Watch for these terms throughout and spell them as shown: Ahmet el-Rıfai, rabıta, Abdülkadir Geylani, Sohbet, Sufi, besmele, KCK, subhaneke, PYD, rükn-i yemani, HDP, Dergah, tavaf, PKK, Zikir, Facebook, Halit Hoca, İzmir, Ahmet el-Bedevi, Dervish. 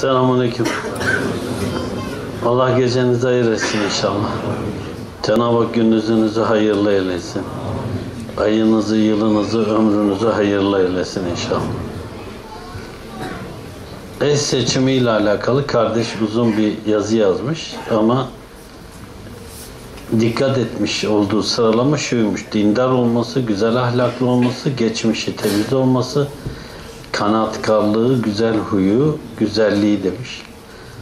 Selamünaleyküm. Allah gecenizi hayır etsin inşallah. Cenab-ı Hak gündüzünüzü hayırlı eylesin. Ayınızı, yılınızı, ömrünüzü hayırlı eylesin inşallah. Eş seçimiyle alakalı kardeş uzun bir yazı yazmış ama dikkat etmiş olduğu sıralama şuymuş: dindar olması, güzel ahlaklı olması, geçmişi temiz olması, kanaatkarlığı, güzel huyu, güzelliği demiş.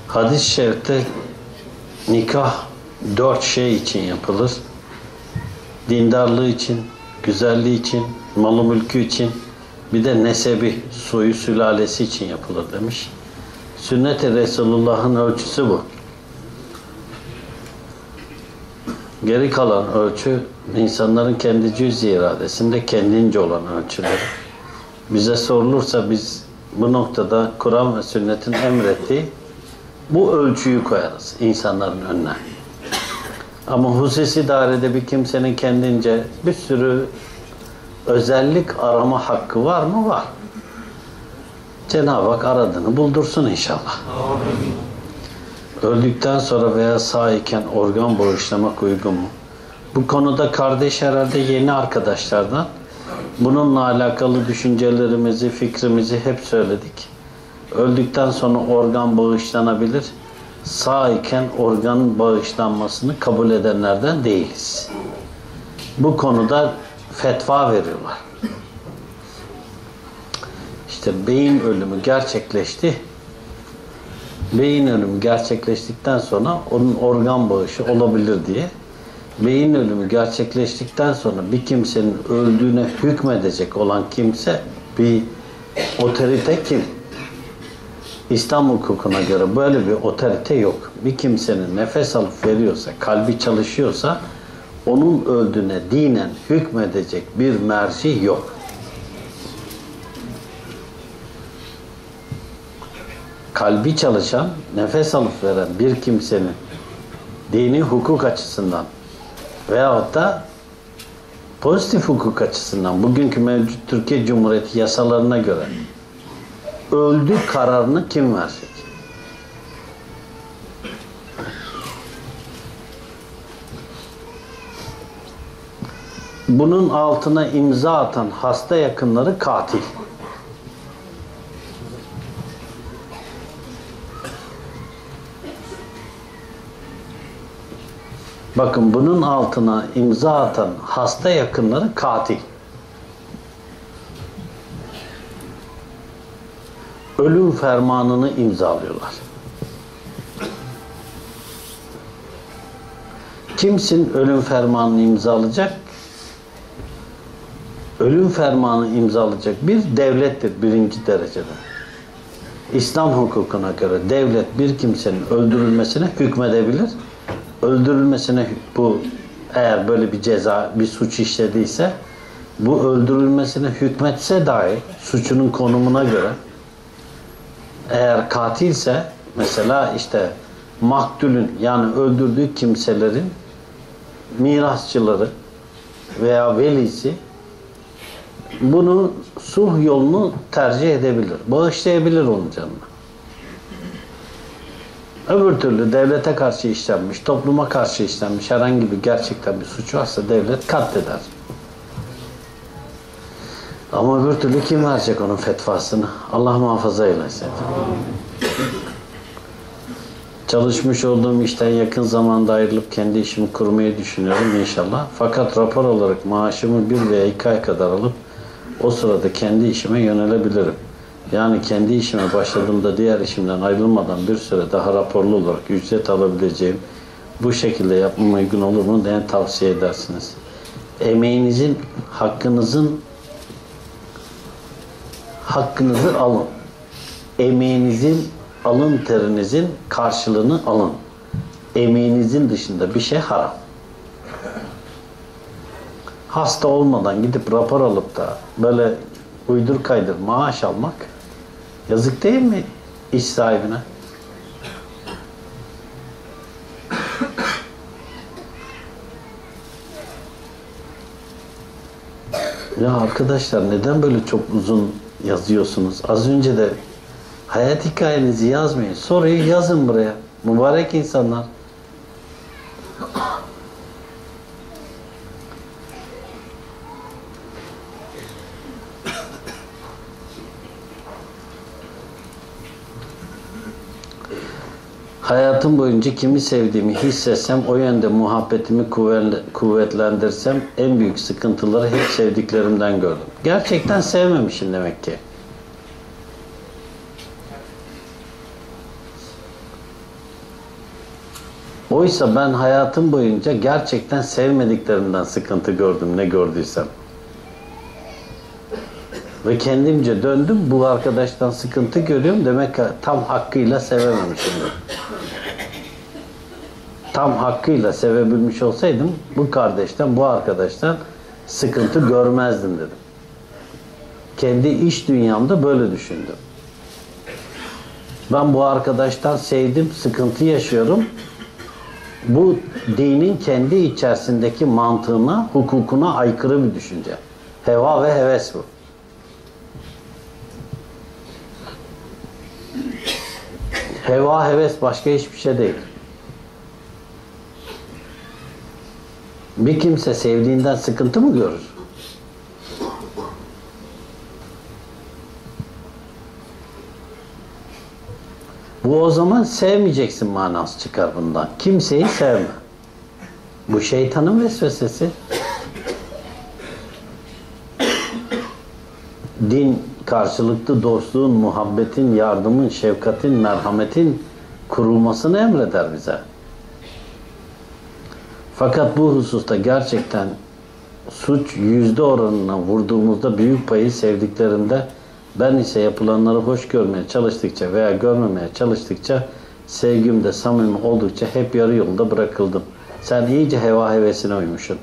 Hadis-i şerifte nikah 4 şey için yapılır: dindarlığı için, güzelliği için, malı mülkü için, bir de nesebi, soyu sülalesi için yapılır demiş. Sünnet-i Resulullah'ın ölçüsü bu. Geri kalan ölçü insanların kendi cüz-i iradesinde kendince olan ölçüleri. Bize sorulursa biz bu noktada Kur'an ve sünnetin emrettiği bu ölçüyü koyarız insanların önüne. Ama hususi dairede bir kimsenin kendince bir sürü özellik arama hakkı var mı? Var. Cenab-ı Hak aradığını buldursun inşallah. Öldükten sonra veya sağ iken organ bağışlamak uygun mu? Bu konuda kardeş herhalde yeni arkadaşlardan. Bununla alakalı düşüncelerimizi, fikrimizi hep söyledik. Öldükten sonra organ bağışlanabilir. Sağ iken organın bağışlanmasını kabul edenlerden değiliz. Bu konuda fetva veriyorlar. İşte beyin ölümü gerçekleşti. Beyin ölümü gerçekleştikten sonra onun organ bağışı olabilir diye. Beyin ölümü gerçekleştikten sonra bir kimsenin öldüğüne hükmedecek olan kimse bir otorite kim? İstanbul hukukuna göre böyle bir otorite yok. Bir kimsenin nefes alıp veriyorsa, kalbi çalışıyorsa onun öldüğüne dinen hükmedecek bir merci yok. Kalbi çalışan, nefes alıp veren bir kimsenin dini hukuk açısından veyahut da pozitif hukuk açısından bugünkü mevcut Türkiye Cumhuriyeti yasalarına göre öldü kararını kim verecek? Bunun altına imza atan hasta yakınları katil. Bakın, bunun altına imza atan hasta yakınları katil. Ölüm fermanını imzalıyorlar. Kimsin ölüm fermanını imzalayacak? Ölüm fermanı imzalayacak bir devlettir birinci derecede. İslam hukukuna göre devlet bir kimsenin öldürülmesine hükmedebilir. Öldürülmesine, bu eğer böyle bir ceza, bir suç işlediyse, bu öldürülmesine hükmetse dahi suçunun konumuna göre, eğer katilse mesela işte maktulün, yani öldürdüğü kimselerin mirasçıları veya velisi bunu sulh yolunu tercih edebilir. Bağışlayabilir onun canını. Öbür türlü devlete karşı işlenmiş, topluma karşı işlenmiş herhangi bir gerçekten bir suç varsa devlet katleder. Ama öbür türlü kim verecek onun fetvasını? Allah muhafaza eylesin. Çalışmış olduğum işten yakın zamanda ayrılıp kendi işimi kurmayı düşünüyorum inşallah. Fakat rapor olarak maaşımı 1 veya 2 ay kadar alıp o sırada kendi işime yönelebilirim. Yani kendi işime başladığımda diğer işimden ayrılmadan bir süre daha raporlu olarak ücret alabileceğim, bu şekilde yapmam uygun olur mu? Ne tavsiye edersiniz? Emeğinizin, hakkınızı alın. Emeğinizin, alın terinizin karşılığını alın. Emeğinizin dışında bir şey haram. Hasta olmadan gidip rapor alıp da böyle uydur kaydır maaş almak yazık değil mi iş sahibine? Ya arkadaşlar, neden böyle çok uzun yazıyorsunuz? Az önce de Hayat hikayenizi yazmayın. Soruyu yazın buraya. Mübarek insanlar. Hayatım boyunca kimi sevdiğimi hissetsem, o yönde muhabbetimi kuvvetlendirsem en büyük sıkıntıları hep sevdiklerimden gördüm. Gerçekten sevmemişim demek ki. Oysa ben hayatım boyunca gerçekten sevmediklerimden sıkıntı gördüm, ne gördüysem. Ve kendimce döndüm, bu arkadaştan sıkıntı görüyorum, demek ki tam hakkıyla sevememişim. Tam hakkıyla sevebilmiş olsaydım, bu kardeşten, bu arkadaştan sıkıntı görmezdim dedim. Kendi iş dünyamda böyle düşündüm. Ben bu arkadaştan sevdim, sıkıntı yaşıyorum. Bu dinin kendi içerisindeki mantığına, hukukuna aykırı bir düşünce. Heva ve heves bu. Heva, heves başka hiçbir şey değil. Bir kimse sevdiğinden sıkıntı mı görür? Bu o zaman sevmeyeceksin manası çıkar bundan. Kimseyi sevme. Bu şeytanın vesvesesi. Din karşılıklı dostluğun, muhabbetin, yardımın, şefkatin, merhametin kurulmasını emreder bize. Fakat bu hususta gerçekten suç %10 oranına vurduğumuzda büyük payı sevdiklerinde, ben ise yapılanları hoş görmeye çalıştıkça veya görmemeye çalıştıkça, sevgimde samimi oldukça hep yarı yolda bırakıldım. Sen iyice heva hevesine uymuşsun.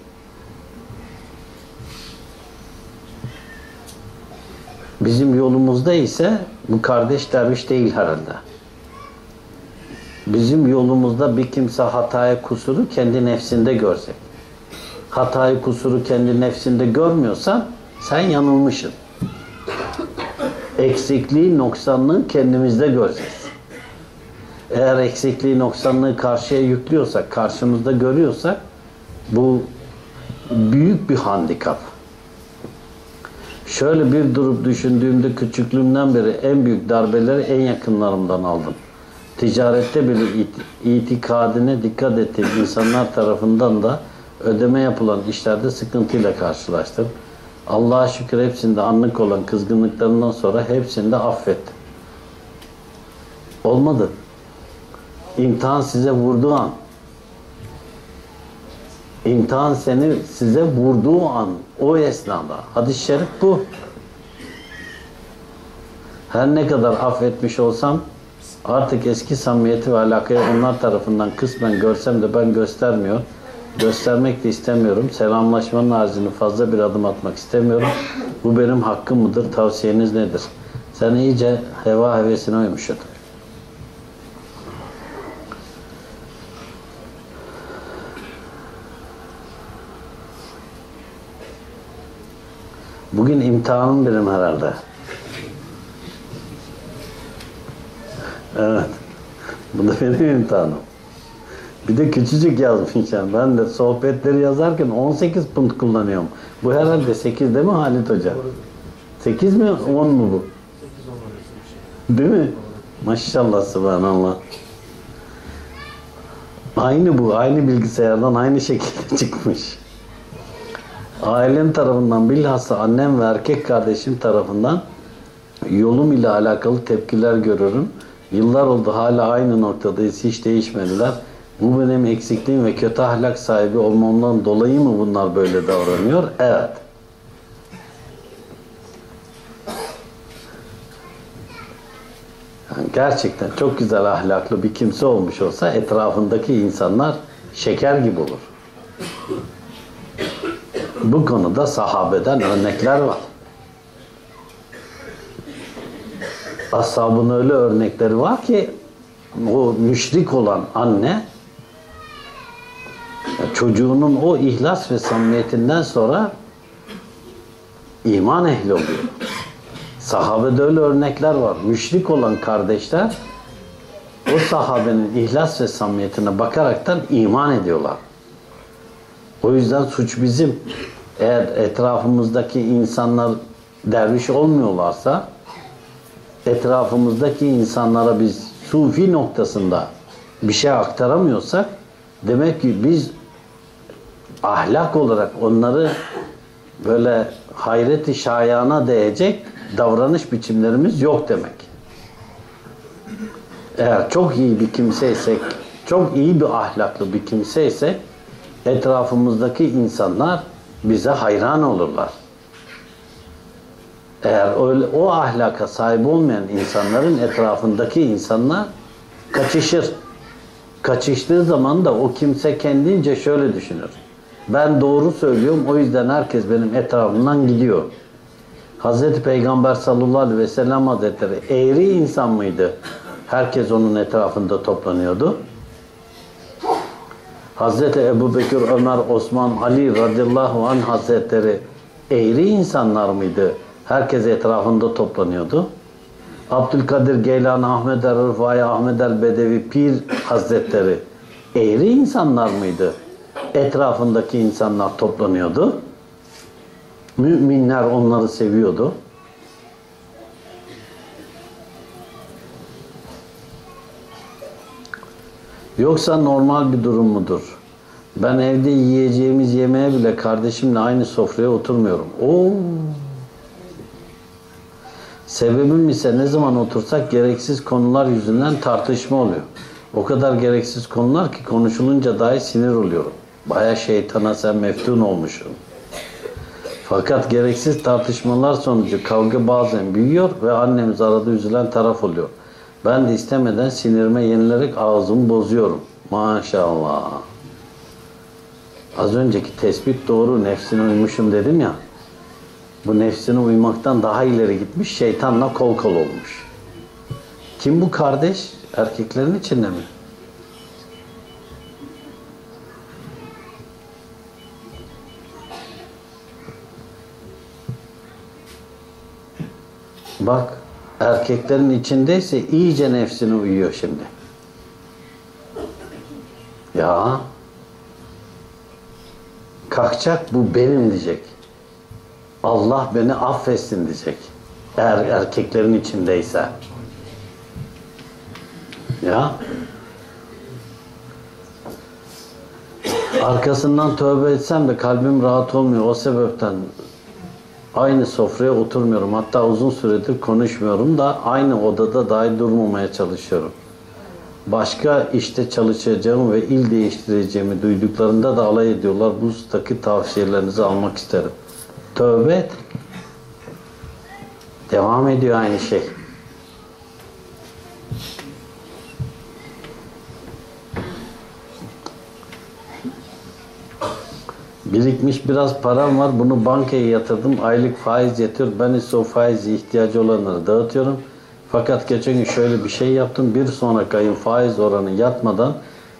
Bizim yolumuzda ise bu kardeş derviş değil herhalde. Bizim yolumuzda bir kimse hatayı, kusuru kendi nefsinde görsek. Hatayı, kusuru kendi nefsinde görmüyorsan sen yanılmışsın. Eksikliği, noksanlığı kendimizde göreceğiz. Eğer eksikliği, noksanlığı karşıya yüklüyorsak, karşımızda görüyorsak, bu büyük bir handikap. Şöyle bir durup düşündüğümde, küçüklüğümden beri en büyük darbeleri en yakınlarımdan aldım. Ticarette bile itikadine dikkat ettiğim insanlar tarafından da ödeme yapılan işlerde sıkıntıyla karşılaştım. Allah'a şükür hepsinde anlık olan kızgınlıklarından sonra hepsinde affettim. Olmadı. İmtihan size vurduğu an. İmtihan seni size vurduğu an. O esnada. Hadis-i şerif bu. Her ne kadar affetmiş olsam artık eski samimiyeti ve alakayı onlar tarafından kısmen görsem de ben göstermiyor. Göstermek de istemiyorum. Selamlaşmanın haricinde fazla bir adım atmak istemiyorum. Bu benim hakkım mıdır? Tavsiyeniz nedir? Sen iyice heva hevesine uymuşsun. Bugün imtihanım benim herhalde. Evet. Bu da benim imtihanım. Bir de küçücük yazmışım. Ben de sohbetleri yazarken 18 punt kullanıyorum. Bu herhalde 8 değil mi Halit Hoca? 8 mi? 10 mu bu? 8-10. Değil mi? Maşallah, subhanallah. Aynı bu. Aynı bilgisayardan aynı şekilde çıkmış. Ailem tarafından, bilhassa annem ve erkek kardeşim tarafından yolum ile alakalı tepkiler görürüm. Yıllar oldu, hala aynı noktadayız. Hiç değişmediler. Bu benim eksikliğim ve kötü ahlak sahibi olmamdan dolayı mı bunlar böyle davranıyor? Evet. Yani gerçekten çok güzel ahlaklı bir kimse olmuş olsa etrafındaki insanlar şeker gibi olur. Bu konuda sahabeden örnekler var. Ashabın öyle örnekleri var ki o müşrik olan anne çocuğunun o ihlas ve samimiyetinden sonra iman ehli oluyor. Sahabede öyle örnekler var. Müşrik olan kardeşler o sahabenin ihlas ve samimiyetine bakaraktan iman ediyorlar. O yüzden suç bizim. Eğer etrafımızdaki insanlar derviş olmuyorlarsa, etrafımızdaki insanlara biz sufi noktasında bir şey aktaramıyorsak, demek ki biz ahlak olarak onları böyle hayreti şayana değecek davranış biçimlerimiz yok demek. Eğer çok iyi bir kimseysek, çok iyi bir ahlaklı bir kimseysek, etrafımızdaki insanlar bize hayran olurlar. Eğer öyle, o ahlaka sahip olmayan insanların etrafındaki insanlar kaçışır. Kaçıştığı zaman da o kimse kendince şöyle düşünür: ben doğru söylüyorum, o yüzden herkes benim etrafımdan gidiyor. Hazreti Peygamber sallallahu aleyhi ve sellem Hazretleri eğri insan mıydı? Herkes onun etrafında toplanıyordu. Hazreti Ebubekir, Ömer, Osman, Ali radıyallahu anh Hazretleri eğri insanlar mıydı? Herkes etrafında toplanıyordu. Abdülkadir Geylani, Ahmet el-Rıfai, Ahmet el-Bedevi Pir Hazretleri eğri insanlar mıydı? Etrafındaki insanlar toplanıyordu. Müminler onları seviyordu. Yoksa normal bir durum mudur? Ben evde yiyeceğimiz yemeğe bile kardeşimle aynı sofraya oturmuyorum. Oo. Sebebim ise ne zaman otursak gereksiz konular yüzünden tartışma oluyor. O kadar gereksiz konular ki konuşulunca dahi sinir oluyorum. Baya şeytana sen meftun olmuşsun. Fakat gereksiz tartışmalar sonucu kavga bazen büyüyor ve annemiz arada üzülen taraf oluyor. Ben de istemeden sinirime yenilerek ağzımı bozuyorum. Maşallah. Az önceki tespit doğru, nefsine uymuşum dedim ya. Bu nefsine uymaktan daha ileri gitmiş, şeytanla kol kol olmuş. Kim bu kardeş? Erkeklerin içinde mi? Bak, erkeklerin içindeyse iyice nefsine uyuyor şimdi. Ya, kalkacak, bu benim diyecek. Allah beni affetsin diyecek. Eğer erkeklerin içindeyse. Ya. Arkasından tövbe etsem de kalbim rahat olmuyor. O sebepten aynı sofraya oturmuyorum. Hatta uzun süredir konuşmuyorum da aynı odada dahi durmamaya çalışıyorum. Başka işte çalışacağımı ve il değiştireceğimi duyduklarında da alay ediyorlar. Bu hustaki tavsiyelerinizi almak isterim. Tövbe et. Devam ediyor aynı şey. Birikmiş biraz param var. Bunu bankaya yatırdım. Aylık faiz yatıyor. Ben ise o faizi ihtiyacı olanlara dağıtıyorum. Fakat geçen gün şöyle bir şey yaptım. Bir sonraki ayın faiz oranı yatmadan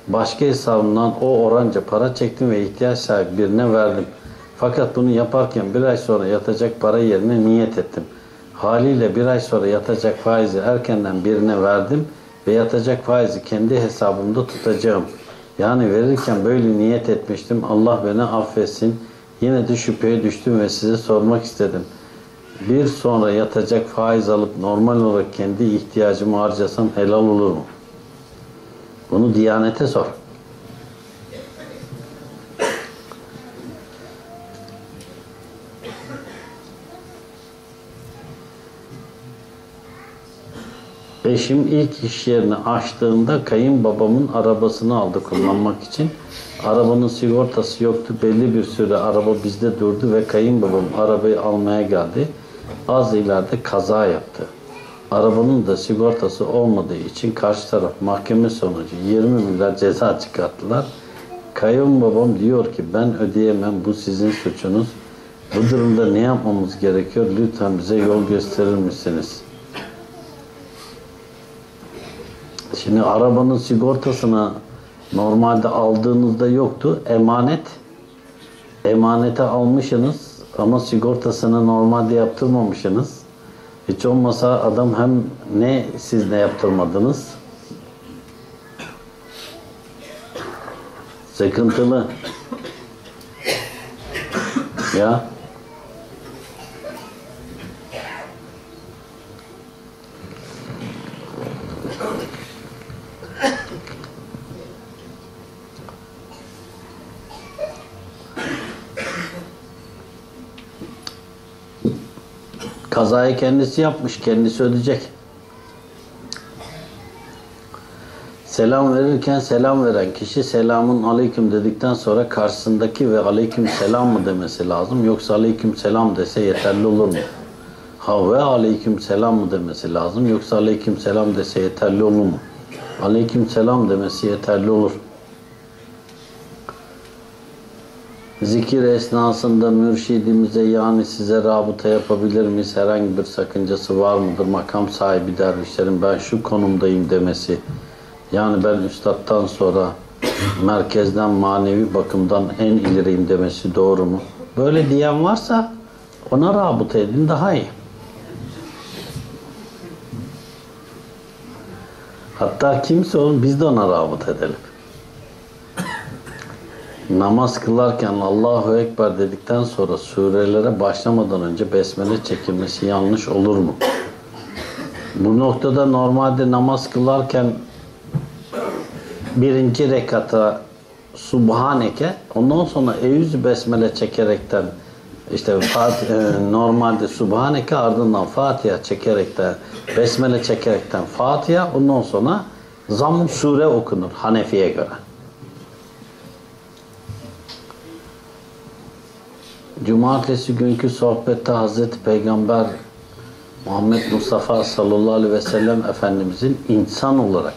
başka hesabımdan o oranca para çektim ve ihtiyaç sahibi birine verdim. Fakat bunu yaparken bir ay sonra yatacak para yerine niyet ettim. Haliyle bir ay sonra yatacak faizi erkenden birine verdim ve yatacak faizi kendi hesabımda tutacağım. Yani verirken böyle niyet etmiştim. Allah beni affetsin. Yine de şüpheye düştüm ve size sormak istedim. Bir sonra yatacak faiz alıp normal olarak kendi ihtiyacımı harcasam helal olur mu? Bunu Diyanet'e sor. Eşim ilk iş yerini açtığında kayınbabamın arabasını aldı kullanmak için. Arabanın sigortası yoktu. Belli bir süre araba bizde durdu ve kayınbabam arabayı almaya geldi. Az ileride kaza yaptı. Arabanın da sigortası olmadığı için karşı taraf mahkeme sonucu 20 bin lira ceza çıkarttılar. Kayınbabam diyor ki ben ödeyemem, bu sizin suçunuz. Bu durumda ne yapmamız gerekiyor? Lütfen bize yol gösterir misiniz? Şimdi arabanın sigortasına normalde aldığınızda yoktu. Emanete almışsınız ama sigortasını normalde yaptırmamışsınız. Hiç olmasa adam hem ne siz ne yaptırmadınız? Sıkıntılı. Ya. Kazayı kendisi yapmış, kendisi ödeyecek. Selam verirken selam veren kişi selamun aleyküm dedikten sonra karşısındaki ve aleyküm selam mı demesi lazım, yoksa aleyküm selam dese yeterli olur mu? Ha ve aleyküm selam mı demesi lazım, yoksa aleyküm selam dese yeterli olur mu? Aleyküm selam demesi yeterli olur. Zikir esnasında mürşidimize yani size rabıta yapabilir miyiz? Herhangi bir sakıncası var mıdır? Makam sahibi dervişlerin ben şu konumdayım demesi. Yani ben üstattan sonra merkezden manevi bakımdan en ileriyim demesi doğru mu? Böyle diyen varsa ona rabıta edin daha iyi. Hatta kimse olun biz de ona rabıta edelim. Namaz kılarken Allahu Ekber dedikten sonra surelere başlamadan önce besmele çekilmesi yanlış olur mu? Bu noktada normalde namaz kılarken birinci rekata Subhaneke, ondan sonra E100 besmele çekerekten işte normalde Subhaneke ardından Fatiha çekerekten besmele çekerekten Fatiha, ondan sonra Zamm sure okunur Hanefi'ye göre. Cumartesi günkü sohbette Hazreti Peygamber Muhammed Mustafa sallallahu aleyhi ve sellem Efendimizin insan olarak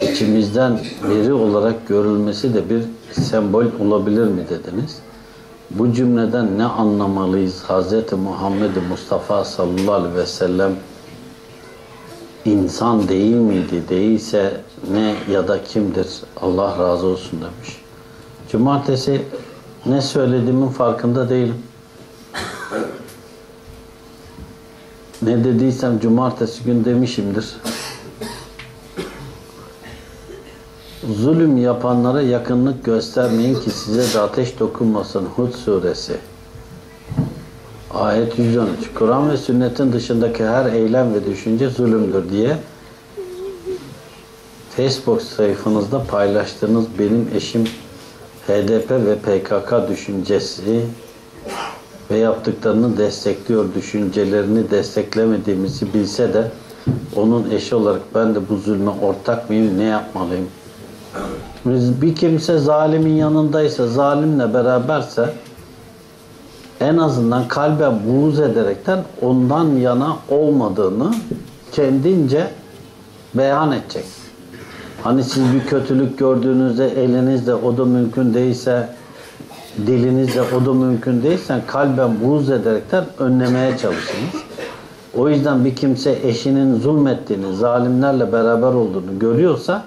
içimizden biri olarak görülmesi de bir sembol olabilir mi dediniz? Bu cümleden ne anlamalıyız? Hazreti Muhammed Mustafa sallallahu aleyhi ve sellem insan değil miydi? Değilse ne ya da kimdir? Allah razı olsun demiş. Cumartesi ne söylediğimin farkında değilim. Ne dediysem cumartesi gün demişimdir. Zulüm yapanlara yakınlık göstermeyin ki size de ateş dokunmasın. Hud suresi. Ayet 113. Kur'an ve sünnetin dışındaki her eylem ve düşünce zulümdür diye Facebook sayfanızda paylaştığınız benim eşim HDP ve PKK düşüncesi ve yaptıklarını destekliyor düşüncelerini desteklemediğimizi bilse de onun eşi olarak ben de bu zulme ortak mıyım, ne yapmalıyım? Bir kimse zalimin yanındaysa, zalimle beraberse en azından kalbe buğz ederekten ondan yana olmadığını kendince beyan edecek. Hani siz bir kötülük gördüğünüzde elinizle o da mümkün değilse, dilinizle o da mümkün değilse kalben buğz ederekten önlemeye çalışınız. O yüzden bir kimse eşinin zulmettiğini, zalimlerle beraber olduğunu görüyorsa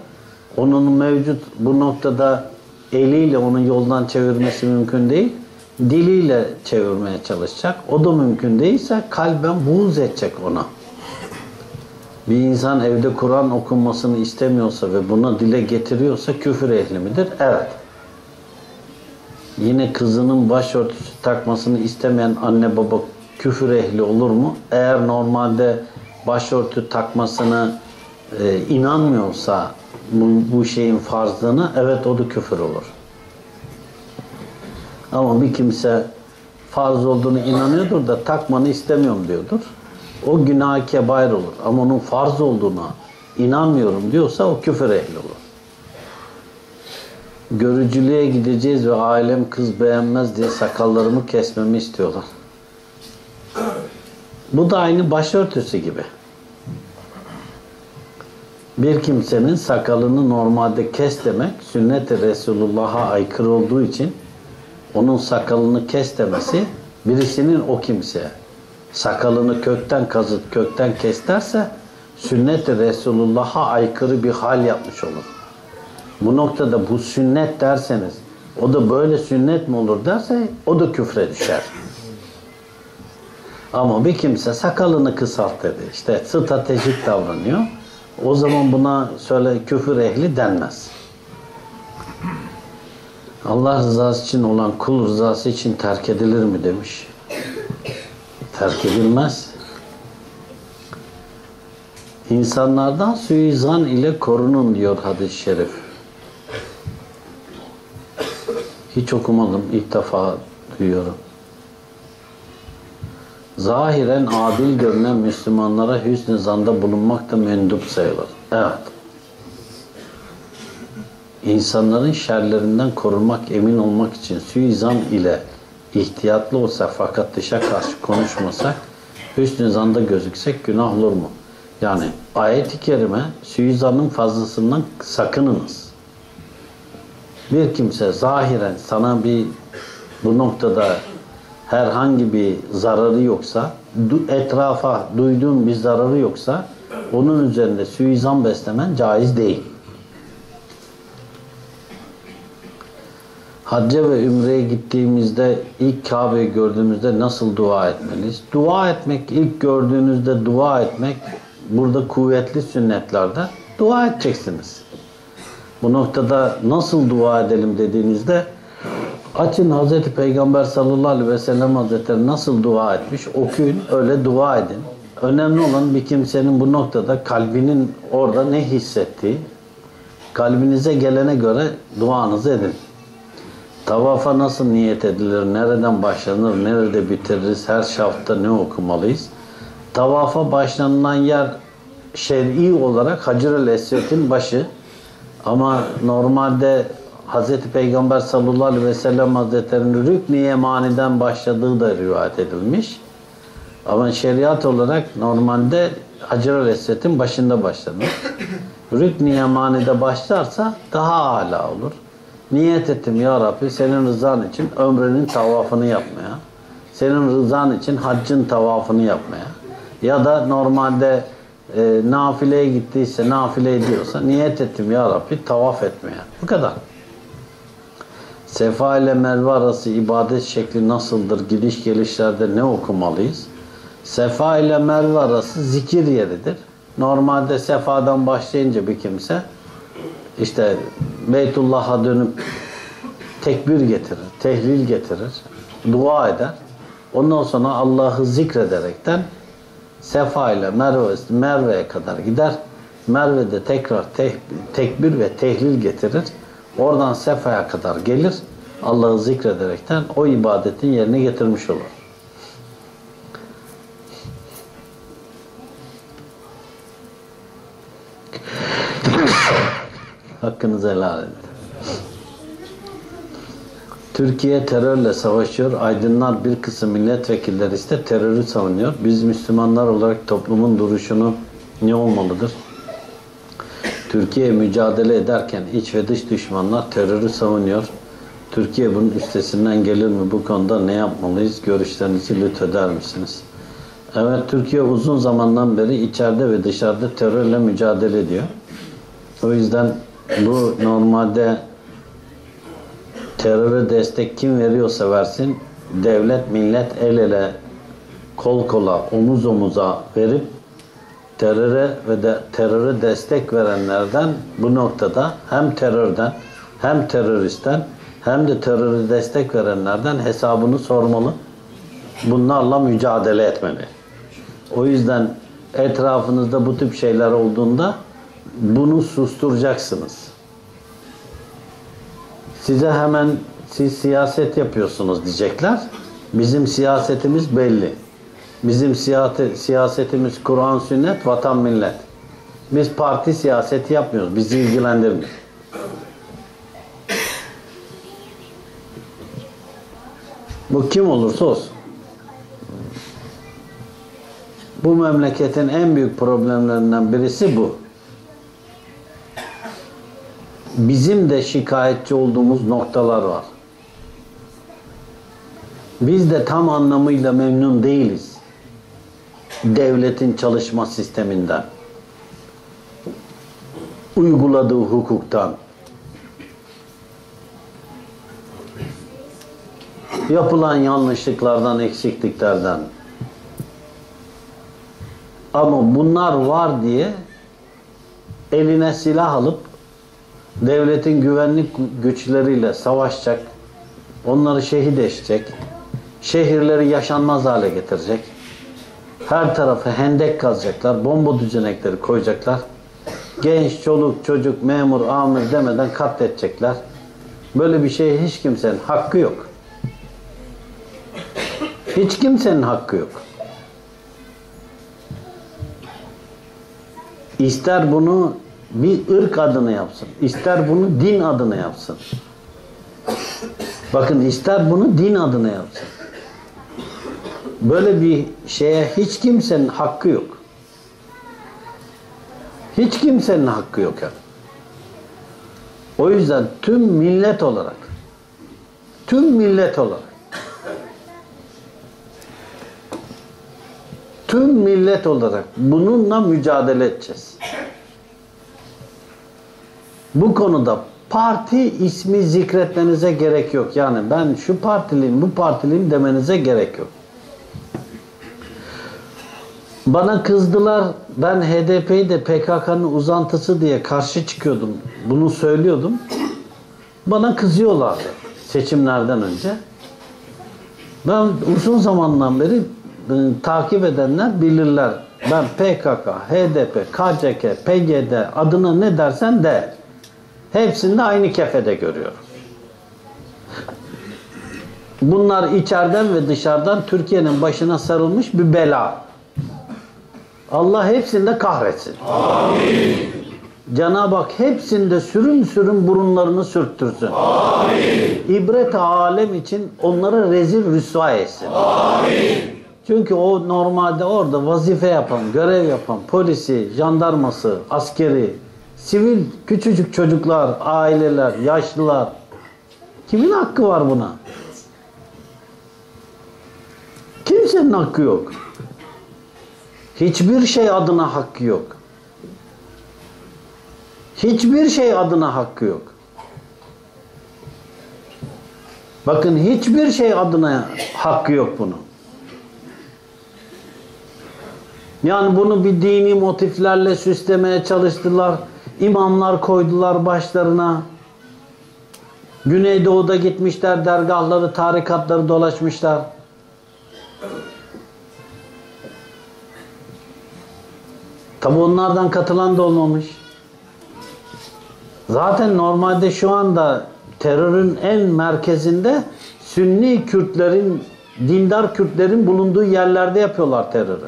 onun mevcut bu noktada eliyle onun yoldan çevirmesi mümkün değil, diliyle çevirmeye çalışacak. O da mümkün değilse kalben buğz edecek ona. Bir insan evde Kur'an okunmasını istemiyorsa ve buna dile getiriyorsa küfür ehli midir? Evet. Yine kızının başörtüsü takmasını istemeyen anne baba küfür ehli olur mu? Eğer normalde başörtü takmasını inanmıyorsa bu şeyin farzlığına, evet o da küfür olur. Ama bir kimse farz olduğunu inanıyordur da takmanı istemiyorum diyordur. O günah kebair olur. Ama onun farz olduğuna inanmıyorum diyorsa o küfür ehli olur. Görücülüğe gideceğiz ve ailem kız beğenmez diye sakallarımı kesmemi istiyorlar. Bu da aynı başörtüsü gibi. Bir kimsenin sakalını normalde kes demek sünnet-i Resulullah'a aykırı olduğu için onun sakalını kes demesi birisinin o kimseye sakalını kökten kazıt, kökten kes derse sünnet-i Resulullah'a aykırı bir hal yapmış olur. Bu noktada bu sünnet derseniz o da böyle sünnet mi olur derse o da küfre düşer. Ama bir kimse sakalını kısalt dedi, işte stratejik davranıyor. O zaman buna küfür ehli denmez. Allah rızası için olan kul rızası için terk edilir mi demiş. Terk edilmez. İnsanlardan suizan ile korunun diyor hadis-i şerif. Hiç okumadım, ilk defa duyuyorum. Zahiren adil görünen Müslümanlara hüsnü zanda bulunmak da mendup sayılır. Evet. İnsanların şerlerinden korunmak, emin olmak için suizan ile ihtiyatlı olsak fakat dışa karşı konuşmasak, hüsnü zanda gözüksek günah olur mu? Yani ayet-i kerime suizanın fazlasından sakınınız. Bir kimse zahiren sana bu noktada herhangi bir zararı yoksa, etrafa duyduğun bir zararı yoksa onun üzerinde suizan beslemen caiz değil. Hacca ve Ümre'ye gittiğimizde ilk Kabe'yi gördüğümüzde nasıl dua etmeliyiz? Dua etmek, ilk gördüğünüzde dua etmek, burada kuvvetli sünnetlerde dua edeceksiniz. Bu noktada nasıl dua edelim dediğinizde açın Hz. Peygamber sallallahu aleyhi ve sellem Hazretleri nasıl dua etmiş, okuyun, öyle dua edin. Önemli olan bir kimsenin bu noktada kalbinin orada ne hissettiği, kalbinize gelene göre duanızı edin. Tavafa nasıl niyet edilir, nereden başlanır, nerede bitiririz, her şafta ne okumalıyız? Tavafa başlanılan yer şer'i olarak Hacer-i Esved'in başı, ama normalde Hz. Peygamber sallallahu aleyhi ve sellem Hazretleri'nin rükn-i yemaniden başladığı da rivayet edilmiş. Ama şeriat olarak normalde Hacer-i Esved'in başında başlanır. Rükn-i yemanide başlarsa daha âlâ olur. Niyet ettim ya Rabbi senin rızan için ömrünün tavafını yapmaya, senin rızan için haccın tavafını yapmaya ya da normalde nafileye gittiyse, nafile ediyorsa niyet ettim ya Rabbi tavaf etmeye. Bu kadar. Sefa ile Merve arası ibadet şekli nasıldır? Gidiş gelişlerde ne okumalıyız? Sefa ile Merve arası zikir yeridir. Normalde sefadan başlayınca bir kimse işte Beytullah'a dönüp tekbir getirir, tehlil getirir, dua eder. Ondan sonra Allah'ı zikrederekten Sefa ile Merve'ye kadar gider. Merve'de tekrar tekbir ve tehlil getirir. Oradan Sefa'ya kadar gelir. Allah'ı zikrederekten o ibadetin yerine getirmiş olur. Hakkınızı helal edin. Türkiye terörle savaşıyor. Aydınlar bir kısım milletvekilleri ise terörü savunuyor. Biz Müslümanlar olarak toplumun duruşunu ne olmalıdır? Türkiye mücadele ederken iç ve dış düşmanlar terörü savunuyor. Türkiye bunun üstesinden gelir mi? Bu konuda ne yapmalıyız? Görüşlerinizi lütfeder misiniz? Evet, Türkiye uzun zamandan beri içeride ve dışarıda terörle mücadele ediyor. O yüzden bu normalde teröre destek kim veriyorsa versin, devlet, millet el ele, kol kola, omuz omuza verip teröre destek verenlerden bu noktada hem terörden hem teröristten hem de teröre destek verenlerden hesabını sormalı. Bunlarla mücadele etmeli. O yüzden etrafınızda bu tip şeyler olduğunda bunu susturacaksınız. Size hemen siz siyaset yapıyorsunuz diyecekler. Bizim siyasetimiz belli. Bizim siyasetimiz Kur'an, sünnet, vatan, millet. Biz parti siyaseti yapmıyoruz. Bizi ilgilendirmiyor. Bu kim olursa olsun. Bu memleketin en büyük problemlerinden birisi bu. Bizim de şikayetçi olduğumuz noktalar var. Biz de tam anlamıyla memnun değiliz devletin çalışma sisteminden, uyguladığı hukuktan, yapılan yanlışlıklardan, eksikliklerden. Ama bunlar var diye eline silah alıp devletin güvenlik güçleriyle savaşacak, onları şehit edecek, şehirleri yaşanmaz hale getirecek, her tarafı hendek kazacaklar, bomba düzenekleri koyacaklar, genç, çoluk, çocuk, memur, amir demeden katledecekler. Böyle bir şeye hiç kimsenin hakkı yok. Hiç kimsenin hakkı yok. İster bunu bir ırk adına yapsın, ister bunu din adına yapsın. Bakın, ister bunu din adına yapsın. Böyle bir şeye hiç kimsenin hakkı yok. Hiç kimsenin hakkı yok yani. O yüzden tüm millet olarak bununla mücadele edeceğiz. Bu konuda parti ismi zikretmenize gerek yok. Yani ben şu partiliyim, bu partiliyim demenize gerek yok. Bana kızdılar, ben HDP'yi de PKK'nın uzantısı diye karşı çıkıyordum, bunu söylüyordum. Bana kızıyorlardı seçimlerden önce. Ben uzun zamandan beri takip edenler bilirler. Ben PKK, HDP, KCK, PYD adına ne dersen de hepsini de aynı kefede görüyorum. Bunlar içeriden ve dışarıdan Türkiye'nin başına sarılmış bir bela. Allah hepsini de kahretsin. Amin. Cenab-ı Hak hepsini de sürüm sürüm burunlarını sürttürsün. Amin. İbret alem için onlara rezil rüsva etsin. Amin. Çünkü o normalde orada vazife yapan, görev yapan polisi, jandarması, askeri, sivil küçücük çocuklar, aileler, yaşlılar, kimin hakkı var buna? Kimsenin hakkı yok. Hiçbir şey adına hakkı yok. Hiçbir şey adına hakkı yok. Bakın, hiçbir şey adına hakkı yok bunun. Yani bunu bir dini motiflerle süslemeye çalıştılar. İmamlar koydular başlarına. Güneydoğu'da gitmişler, dergahları, tarikatları dolaşmışlar. Tabi onlardan katılan da olmamış. Zaten normalde şu anda terörün en merkezinde Sünni Kürtlerin, dindar Kürtlerin bulunduğu yerlerde yapıyorlar terörü.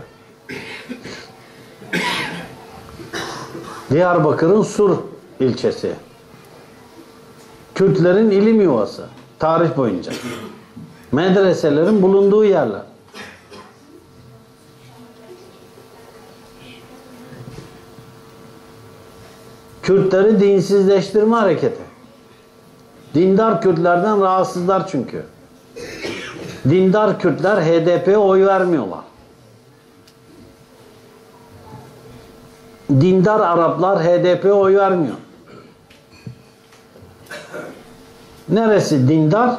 Diyarbakır'ın Sur ilçesi. Kürtlerin ilim yuvası. Tarih boyunca. Medreselerin bulunduğu yerler. Kürtleri dinsizleştirme hareketi. Dindar Kürtlerden rahatsızlar çünkü. Dindar Kürtler HDP'ye oy vermiyorlar. Dindar Araplar HDP'ye oy vermiyor. Neresi dindar?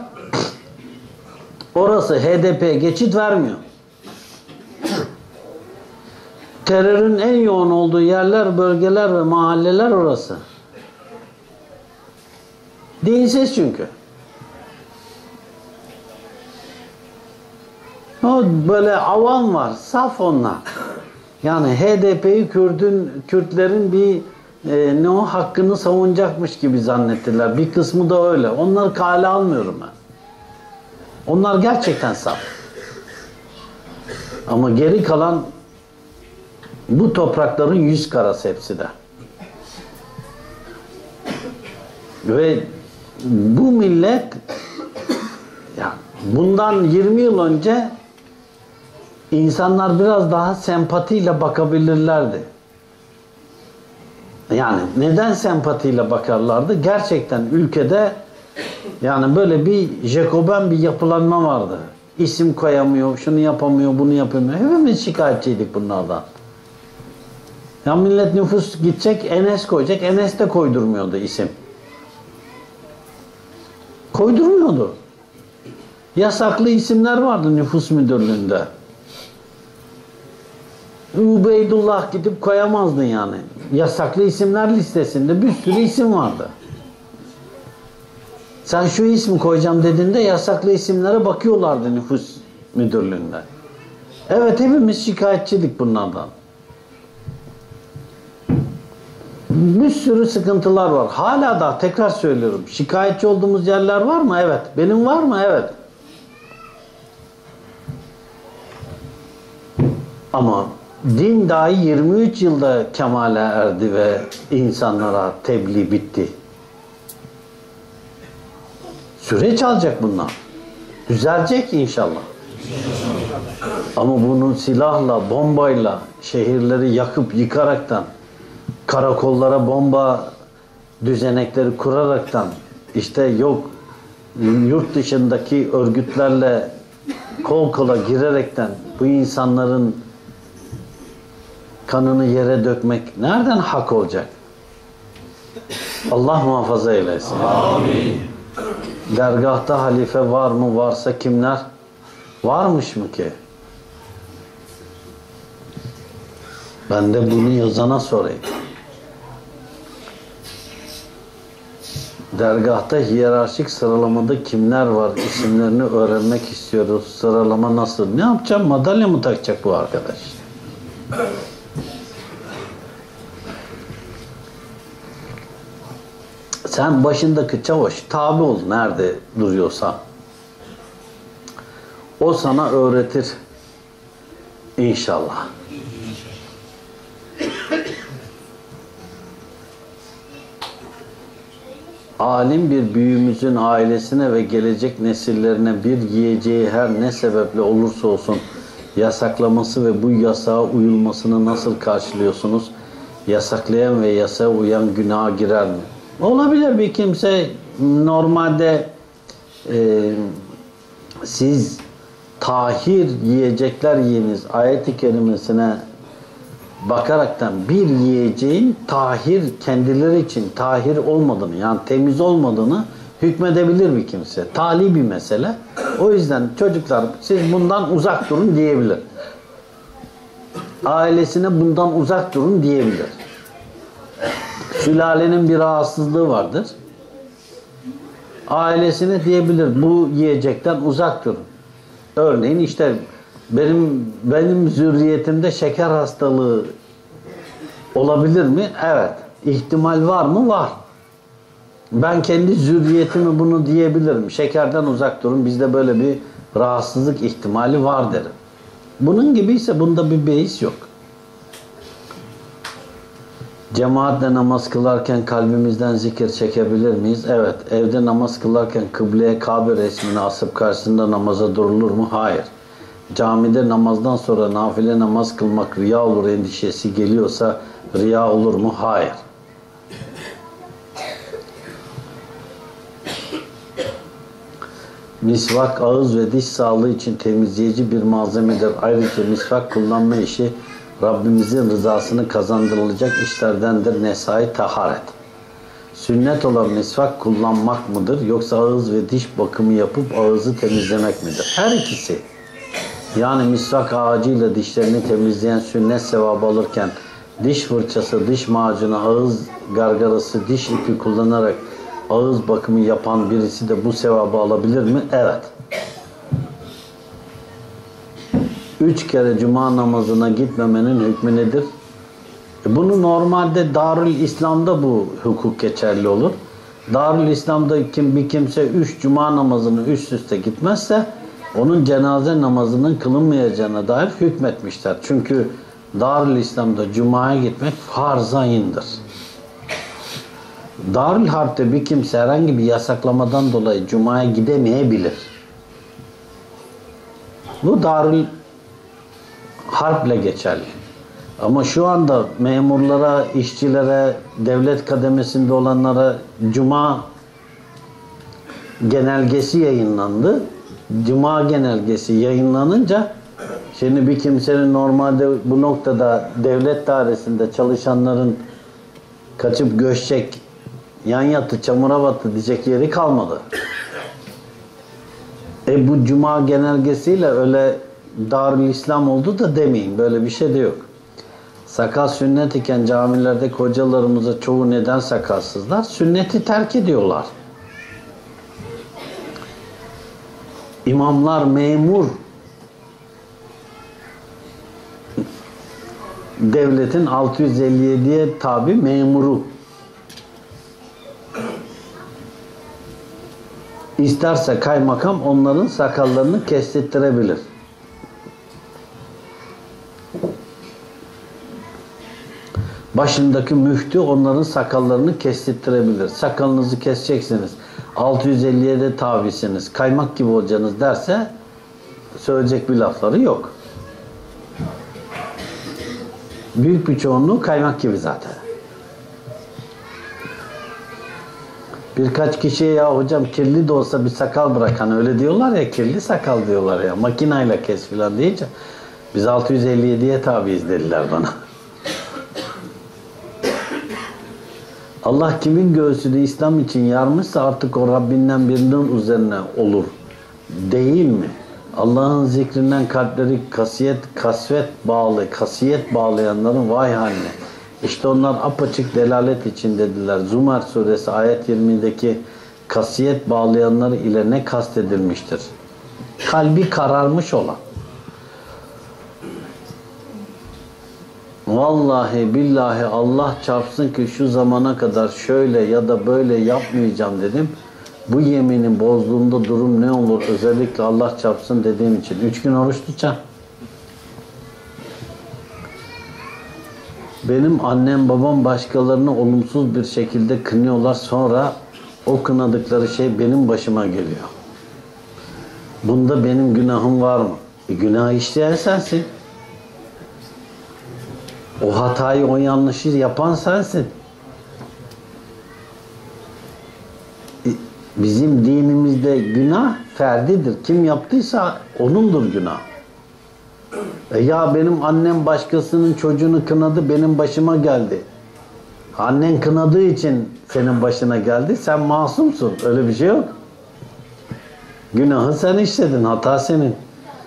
Orası HDP'ye geçit vermiyor. Terörün en yoğun olduğu yerler, bölgeler ve mahalleler orası. Dinsiz çünkü. O böyle avam var, saf onlar. Yani HDP'yi Kürtlerin bir hakkını savunacakmış gibi zannettiler. Bir kısmı da öyle. Onları kale almıyorum ben. Onlar gerçekten saf. Ama geri kalan bu toprakların yüz karası hepsi de. Ve bu millet ya bundan 20 yıl önce insanlar biraz daha sempatiyle bakabilirlerdi. Yani neden sempatiyle bakarlardı? Gerçekten ülkede yani böyle bir Jacoben bir yapılanma vardı. İsim koyamıyor, şunu yapamıyor, bunu yapamıyor. Hepimiz şikayetçiydik bunlardan. Ya millet nüfus gidecek, Enes koyacak. Enes de koydurmuyordu isim. Koydurmuyordu. Yasaklı isimler vardı nüfus müdürlüğünde. Ubeydullah gidip koyamazdın yani. Yasaklı isimler listesinde bir sürü isim vardı. Sen şu ismi koyacağım dediğinde yasaklı isimlere bakıyorlardı nüfus müdürlüğünde. Evet, hepimiz şikayetçilik bunlardan. Bir sürü sıkıntılar var. Hala da tekrar söylüyorum. Şikayetçi olduğumuz yerler var mı? Evet. Benim var mı? Evet. Ama din dahi 23 yılda kemale erdi ve insanlara tebliğ bitti. Süreç alacak bunlar. Düzelecek inşallah. Ama bunun silahla, bombayla, şehirleri yakıp yıkaraktan, karakollara bomba düzenekleri kuraraktan, işte yok yurt dışındaki örgütlerle kol kola girerekten bu insanların kanını yere dökmek nereden hak olacak? Allah muhafaza eylesin. Amin. Dergahta halife var mı? Varsa kimler? Varmış mı ki? Ben de bunu yazana sorayım. Dergahta hiyerarşik sıralamada kimler var? İsimlerini öğrenmek istiyoruz. Sıralama nasıl? Ne yapacağım? Madalya mı takacak bu arkadaş? Sen başındaki çavuş tabi ol nerede duruyorsa. O sana öğretir. İnşallah. Alim bir büyüğümüzün ailesine ve gelecek nesillerine bir yiyeceği her ne sebeple olursa olsun yasaklaması ve bu yasağa uyulmasını nasıl karşılıyorsunuz? Yasaklayan ve yasaya uyan günaha girer mi? Olabilir, bir kimse normalde siz tahir yiyecekler yiyiniz ayet-i kerimesine bakaraktan bir yiyeceğin tahir, kendileri için tahir olmadığını, yani temiz olmadığını hükmedebilir bir kimse. Tali bir mesele. O yüzden çocuklar siz bundan uzak durun diyebilir. Ailesine bundan uzak durun diyebilir. Sülalenin bir rahatsızlığı vardır. Ailesine diyebilir bu yiyecekten uzak durun. Örneğin işte benim zürriyetimde şeker hastalığı olabilir mi? Evet. İhtimal var mı? Var. Ben kendi zürriyetimi bunu diyebilirim. Şekerden uzak durun. Bizde böyle bir rahatsızlık ihtimali var derim. Bunun gibi ise bunda bir beis yok. Cemaatle namaz kılarken kalbimizden zikir çekebilir miyiz? Evet. Evde namaz kılarken kıbleye Kabe resmini asıp karşısında namaza durulur mu? Hayır. Camide namazdan sonra nafile namaz kılmak riya olur endişesi geliyorsa riya olur mu? Hayır. Misvak ağız ve diş sağlığı için temizleyici bir malzemedir. Ayrıca misvak kullanma işi Rabbimizin rızasını kazandırılacak işlerdendir. Nesai taharet. Sünnet olan misvak kullanmak mıdır? Yoksa ağız ve diş bakımı yapıp ağızı temizlemek midir? Her ikisi. Yani misvak ağacıyla dişlerini temizleyen sünnet sevabı alırken diş fırçası, diş macunu, ağız gargarası, diş ipi kullanarak ağız bakımı yapan birisi de bu sevabı alabilir mi? Evet. 3 kere cuma namazına gitmemenin hükmü nedir? Bunu normalde Darül İslam'da bu hukuk geçerli olur. Darül İslam'da bir kimse 3 cuma namazını üst üste gitmezse onun cenaze namazının kılınmayacağına dair hükmetmişler. Çünkü Darül İslam'da cumaya gitmek farz ayındır. Darül Harp'te bir kimse herhangi bir yasaklamadan dolayı cumaya gidemeyebilir. Bu Darül Harp'le geçerli. Ama şu anda memurlara, işçilere, devlet kademesinde olanlara cuma genelgesi yayınlandı. Cuma genelgesi yayınlanınca şimdi bir kimsenin normalde bu noktada devlet dairesinde çalışanların kaçıp göçecek, yan yattı, çamura battı diyecek yeri kalmadı. Bu cuma genelgesiyle öyle Darül İslam oldu da demeyin. Böyle bir şey de yok. Sakal sünnet iken camilerde kocalarımıza çoğu neden sakalsızlar? Sünneti terk ediyorlar. İmamlar memur. Devletin 657'ye tabi memuru. İsterse kaymakam onların sakallarını kestirtirebilir. Başındaki müftü onların sakallarını kestirtirebilir. Sakalınızı keseceksiniz. 657'ye tabisiniz. Kaymak gibi olacaksınız derse söyleyecek bir lafları yok. Büyük bir çoğunluğu kaymak gibi zaten. Birkaç kişiye ya hocam kirli de olsa bir sakal bırakan öyle diyorlar ya, kirli sakal diyorlar ya, makinayla kes filan deyince biz 657'ye tabiiz dediler bana. Allah kimin göğsünü İslam için yarmışsa artık o Rabbinden birinin üzerine olur. Değil mi? Allah'ın zikrinden kalpleri kasiyet bağlayanların vay haline. İşte onlar apaçık delalet içindedirler. Zümer suresi ayet 20'deki kasiyet bağlayanları ile ne kastedilmiştir? Kalbi kararmış olan. Vallahi billahi Allah çarpsın ki şu zamana kadar şöyle ya da böyle yapmayacağım dedim. Bu yemini bozduğumda durum ne olur? Özellikle Allah çarpsın dediğim için. 3 gün oruç tutacağım. Benim annem babam başkalarını olumsuz bir şekilde kınıyorlar. Sonra o kınadıkları şey benim başıma geliyor. Bunda benim günahım var mı? Günah işleyen sensin. O hatayı, o yanlışı yapan sensin. Bizim dinimizde günah ferdidir. Kim yaptıysa onundur günah. Ya benim annem başkasının çocuğunu kınadı, benim başıma geldi. Annen kınadığı için senin başına geldi. Sen masumsun. Öyle bir şey yok. Günahı sen işledin. Hata senin.